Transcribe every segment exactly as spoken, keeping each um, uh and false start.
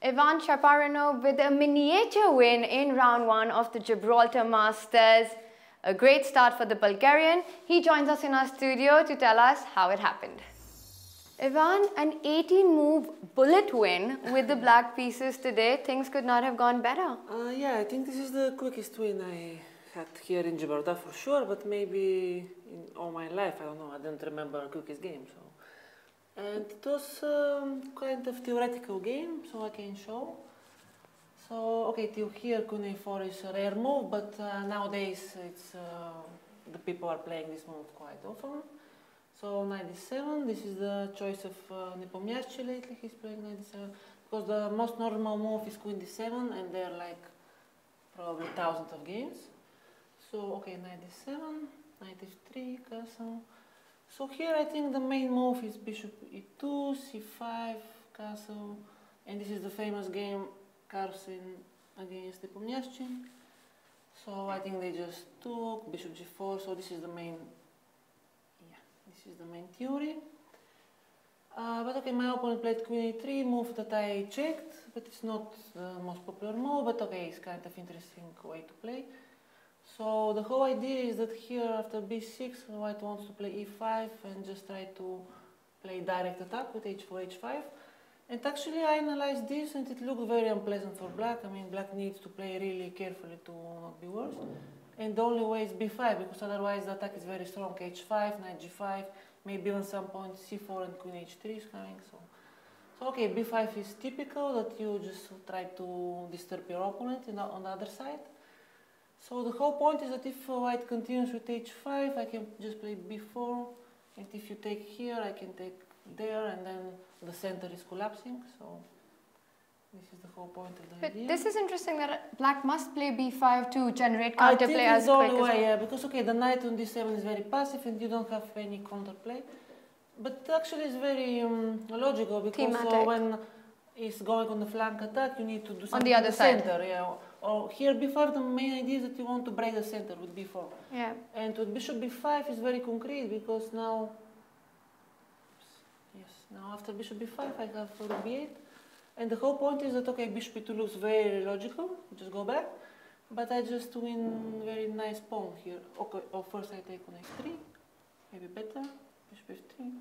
Ivan Cheparinov with a miniature win in round one of the Gibraltar Masters. A great start for the Bulgarian. He joins us in our studio to tell us how it happened. Ivan, an eighteen move bullet win with the black pieces today. Things could not have gone better. Uh, yeah, I think this is the quickest win I had here in Gibraltar for sure, but maybe in all my life, I don't know, I don't remember a quickest game. So. And it was um, kind of theoretical game, so I can show. So, okay, till here, queen a four is a rare move, but uh, nowadays it's, uh, the people are playing this move quite often. So, knight d seven, this is the choice of uh, Nepomniachtchi lately, he's playing knight d seven. Because the most normal move is queen d seven, and there are like probably thousands of games. So, okay, knight d seven, knight f three, castle. So here I think the main move is bishop e two, c five, castle, and this is the famous game Karjakin against Nepomniachtchi. So I think they just took bishop g four. So this is the main, yeah, this is the main theory. Uh, but okay, my opponent played queen a three, move that I checked, but it's not the most popular move. But okay, it's kind of interesting way to play. So the whole idea is that here after b six, white wants to play e five and just try to play direct attack with h four, h five. And actually I analyzed this and it looked very unpleasant for black. I mean, black needs to play really carefully to not be worse. And the only way is b five, because otherwise the attack is very strong. h five, knight g five, maybe on some point c four and queen h three is coming. So, so okay, b five is typical that you just try to disturb your opponent in the, on the other side. So the whole point is that if white continues with h five, I can just play b four, and if you take here, I can take there, and then the center is collapsing. So this is the whole point of the but idea. But this is interesting that black must play b five to generate counterplay as quick as well. Yeah, because okay, the knight on d seven is very passive, and you don't have any counterplay. But actually, it's very um, logical because uh, when it's going on the flank attack, you need to do something on the other side. Center, yeah. Or here b five, the main idea is that you want to break the center with b four. Yeah. And with bishop b five is very concrete because now, yes, now after bishop b five I have rook b eight, and the whole point is that okay, bishop b two looks very logical. Just go back, but I just win very nice pawn here. Okay, or first I take on f three, maybe better. Bishop f three.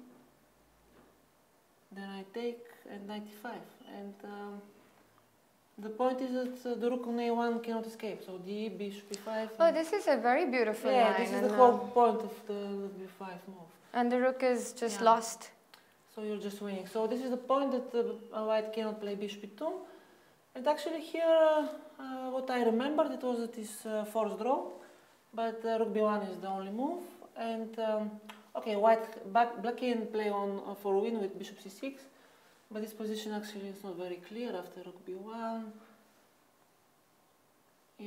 Then I take and knight f five and. Um, The point is that uh, the rook on a one cannot escape, so d, bishop b five. Oh, this is a very beautiful yeah, line. Yeah, this is the whole point of the b five move. And the rook is just yeah. lost. So you're just winning. So this is the point that uh, white cannot play bishop b two. And actually here, uh, uh, what I remembered, it was that it's uh, forced draw, but uh, rook b one is the only move. And, um, okay, white, back, black can play on uh, for win with bishop c six. But this position actually is not very clear after rook b one.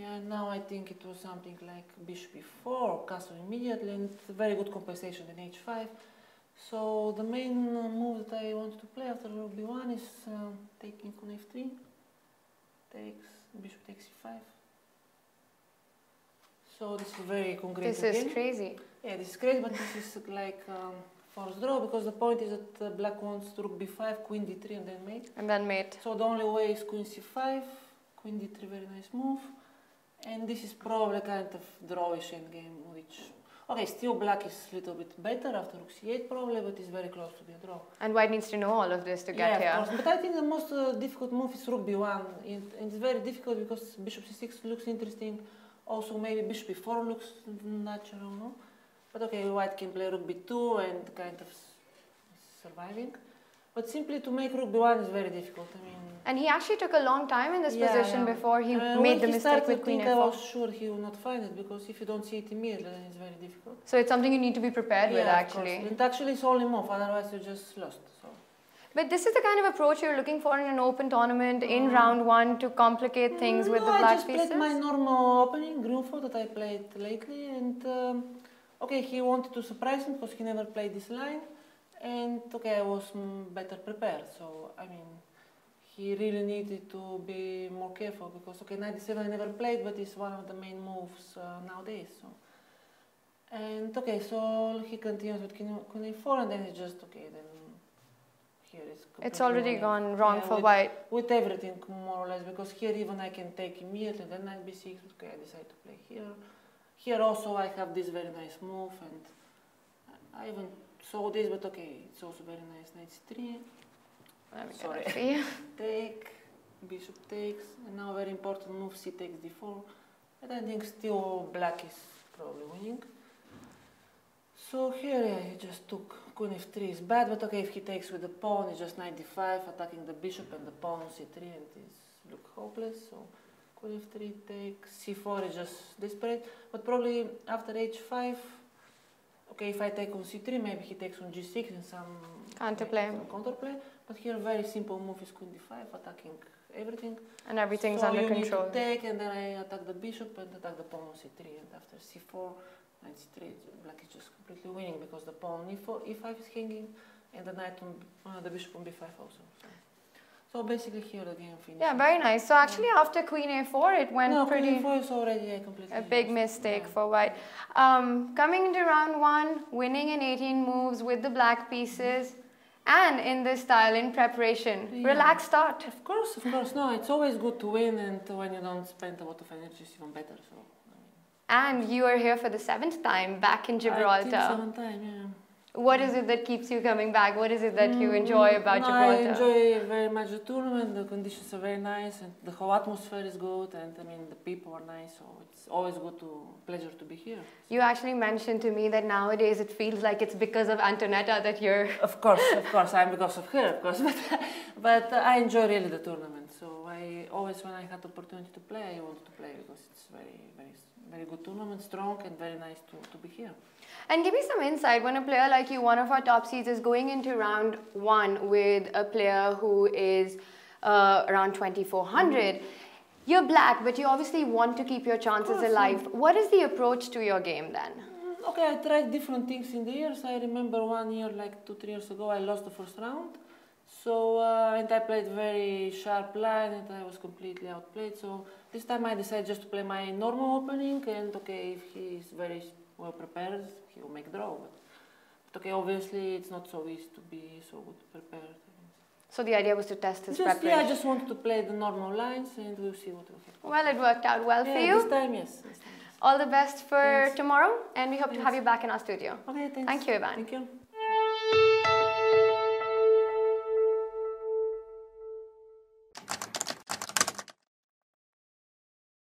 Yeah, now I think it was something like bishop b four or castle immediately, and it's a very good compensation in h five. So the main move that I want to play after rook b one is uh, taking queen f three, takes bishop takes c five. So this is very concrete. This again. is crazy. Yeah, this is crazy, but this is like. Um, Forced draw, because the point is that uh, black wants to rook b five, queen d three, and then mate. And then mate. So the only way is queen c five, queen d three, very nice move. And this is probably kind of drawish endgame, which... Okay, still black is a little bit better after rook c eight probably, but it's very close to be a draw. And white needs to know all of this to get yeah, here. Course. But I think the most uh, difficult move is rook b one. It, and it's very difficult because bishop c six looks interesting. Also, maybe bishop b four looks natural, no? But okay, white can play rook b two and kind of surviving. But simply to make rook b one is very difficult. I mean, and he actually took a long time in this yeah, position yeah. before he uh, made the he mistake with queen f four. I was sure he will not find it because if you don't see it immediately, then it's very difficult. So it's something you need to be prepared yeah, with actually. It actually is only move, otherwise you just lost. So. But this is the kind of approach you're looking for in an open tournament in mm. round one to complicate things no, with the black pieces? I just played my normal opening, Grünfeld, that I played lately. and. Um, Okay, he wanted to surprise him because he never played this line, and okay, I was better prepared. So I mean, he really needed to be more careful because okay, knight d seven I never played, but it's one of the main moves uh, nowadays. So and okay, so he continues with queen a four, and then it's just okay. Then here is it's already wrong. gone wrong yeah, for with, white. With everything, more or less, because here even I can take immediately, then knight b six, okay, I decide to play here. Here also I have this very nice move, and I even saw this, but okay, it's also very nice, knight c three. I'm sorry, take, bishop takes, and now very important move, c takes d four, and I think still black is probably winning. So here, yeah, he just took queen f three is bad, but okay, if he takes with the pawn, it's just knight d five, attacking the bishop and the pawn, c three, and it looks hopeless, so queen f three takes, c four is just desperate, but probably after h five, okay, if I take on c three, maybe he takes on g six and some counterplay. Some counterplay. But here, very simple move is queen d five, attacking everything. And everything's so under you control. Need to take, and then I attack the bishop and attack the pawn on c three. And after c four, knight c three, black is just completely winning because the pawn e four, e five is hanging, and the knight on uh, the bishop on b five also. So. So basically here the game finished. Yeah, very nice. So actually after queen a four, it went no, pretty... No, queen a four is already a completely... A big mistake yeah. for white. Um, coming into round one, winning in eighteen moves with the black pieces, and in this style, in preparation. Yeah. Relaxed start. Of course, of course. No, it's always good to win, and when you don't spend a lot of energy, it's even better. So. And you are here for the seventh time, back in Gibraltar. I think seventh time, yeah. What is it that keeps you coming back? What is it that you enjoy about no, Gibraltar? I enjoy very much the tournament. The conditions are very nice, and the whole atmosphere is good, and I mean the people are nice. So it's always good to pleasure to be here. You actually mentioned to me that nowadays it feels like it's because of Antonetta that you're. Of course, of course, I'm because of her, of course. But, but I enjoy really the tournament. So I always, when I had the opportunity to play, I wanted to play because it's very, very, very good tournament, strong, and very nice to to be here. And give me some insight, when a player like you, one of our top seeds, is going into round one with a player who is uh, around twenty-four hundred, mm-hmm. You're black, but you obviously want to keep your chances alive. What is the approach to your game then? Okay, I tried different things in the years. I remember one year, like two, three years ago, I lost the first round. So, uh, and I played very sharp line, and I was completely outplayed. So this time I decided just to play my normal opening, and okay, if he is very well prepared, he will make draw. But, but okay, obviously it's not so easy to be so good prepared. So the idea was to test his just, preparation? Yeah, I just wanted to play the normal lines, and we'll see what will happen. Well, it worked out well yeah, for you. This time, yes. This time, yes. All the best for thanks. tomorrow, and we hope thanks. to have you back in our studio. Okay, thanks. Thank you, Ivan. Thank you.